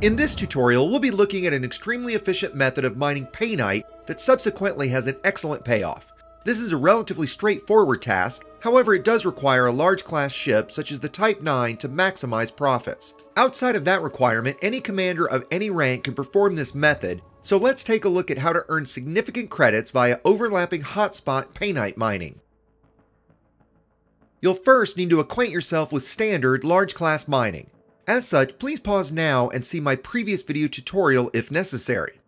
In this tutorial, we'll be looking at an extremely efficient method of mining Painite that subsequently has an excellent payoff. This is a relatively straightforward task, however it does require a large class ship such as the Type-9 to maximize profits. Outside of that requirement, any commander of any rank can perform this method, so let's take a look at how to earn significant credits via overlapping hotspot Painite mining. You'll first need to acquaint yourself with standard large class mining. As such, please pause now and see my previous video tutorial if necessary.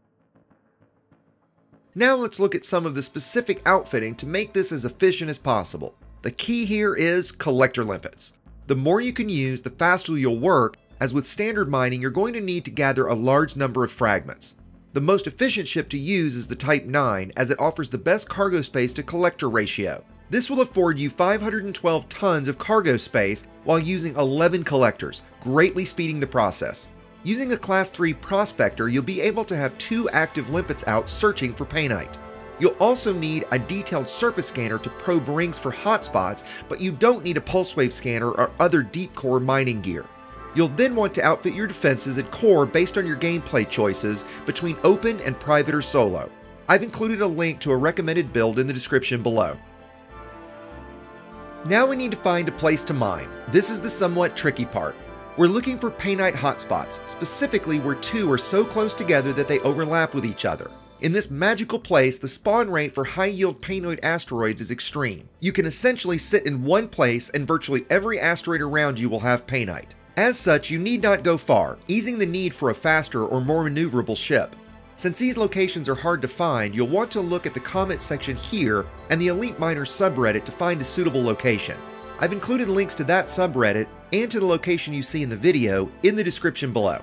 Now let's look at some of the specific outfitting to make this as efficient as possible. The key here is collector limpets. The more you can use, the faster you'll work, as with standard mining you're going to need to gather a large number of fragments. The most efficient ship to use is the Type 9, as it offers the best cargo space to collector ratio. This will afford you 512 tons of cargo space while using 11 collectors, greatly speeding the process. Using a Class 3 prospector, you'll be able to have 2 active limpets out searching for Painite. You'll also need a detailed surface scanner to probe rings for hotspots, but you don't need a pulse wave scanner or other deep core mining gear. You'll then want to outfit your defenses at core based on your gameplay choices between open and private or solo. I've included a link to a recommended build in the description below. Now we need to find a place to mine. This is the somewhat tricky part. We're looking for Painite hotspots, specifically where two are so close together that they overlap with each other. In this magical place, the spawn rate for high-yield Painite asteroids is extreme. You can essentially sit in one place and virtually every asteroid around you will have Painite. As such, you need not go far, easing the need for a faster or more maneuverable ship. Since these locations are hard to find, you'll want to look at the comment section here and the Elite Miners subreddit to find a suitable location. I've included links to that subreddit and to the location you see in the video in the description below.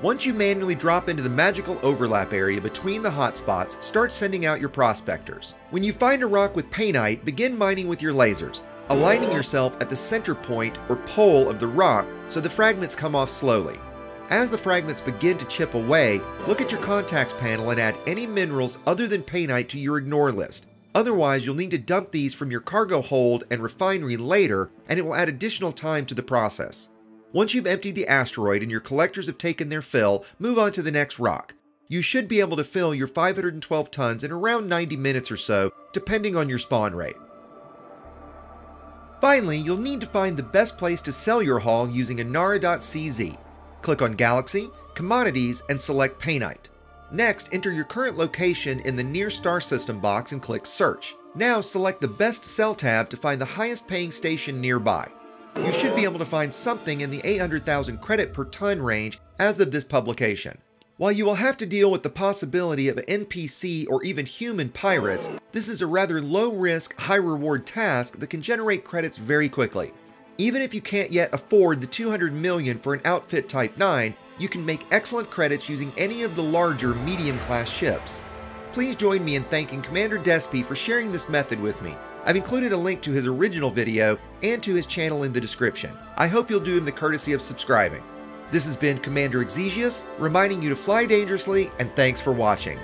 Once you manually drop into the magical overlap area between the hotspots, start sending out your prospectors. When you find a rock with Painite, begin mining with your lasers, aligning yourself at the center point or pole of the rock so the fragments come off slowly. As the fragments begin to chip away, look at your contacts panel and add any minerals other than Painite to your ignore list. Otherwise, you'll need to dump these from your cargo hold and refinery later, and it will add additional time to the process. Once you've emptied the asteroid and your collectors have taken their fill, move on to the next rock. You should be able to fill your 512 tons in around 90 minutes or so, depending on your spawn rate. Finally, you'll need to find the best place to sell your haul using Inara.cz. Click on Galaxy, Commodities, and select Painite. Next, enter your current location in the Near Star System box and click Search. Now select the Best Sell tab to find the highest paying station nearby. You should be able to find something in the 800,000 credit per ton range as of this publication. While you will have to deal with the possibility of NPC or even human pirates, this is a rather low-risk, high-reward task that can generate credits very quickly. Even if you can't yet afford the $200 million for an outfit Type 9, you can make excellent credits using any of the larger medium-class ships. Please join me in thanking Commander deZpe for sharing this method with me. I've included a link to his original video and to his channel in the description. I hope you'll do him the courtesy of subscribing. This has been Commander Exigeous, reminding you to fly dangerously, and thanks for watching.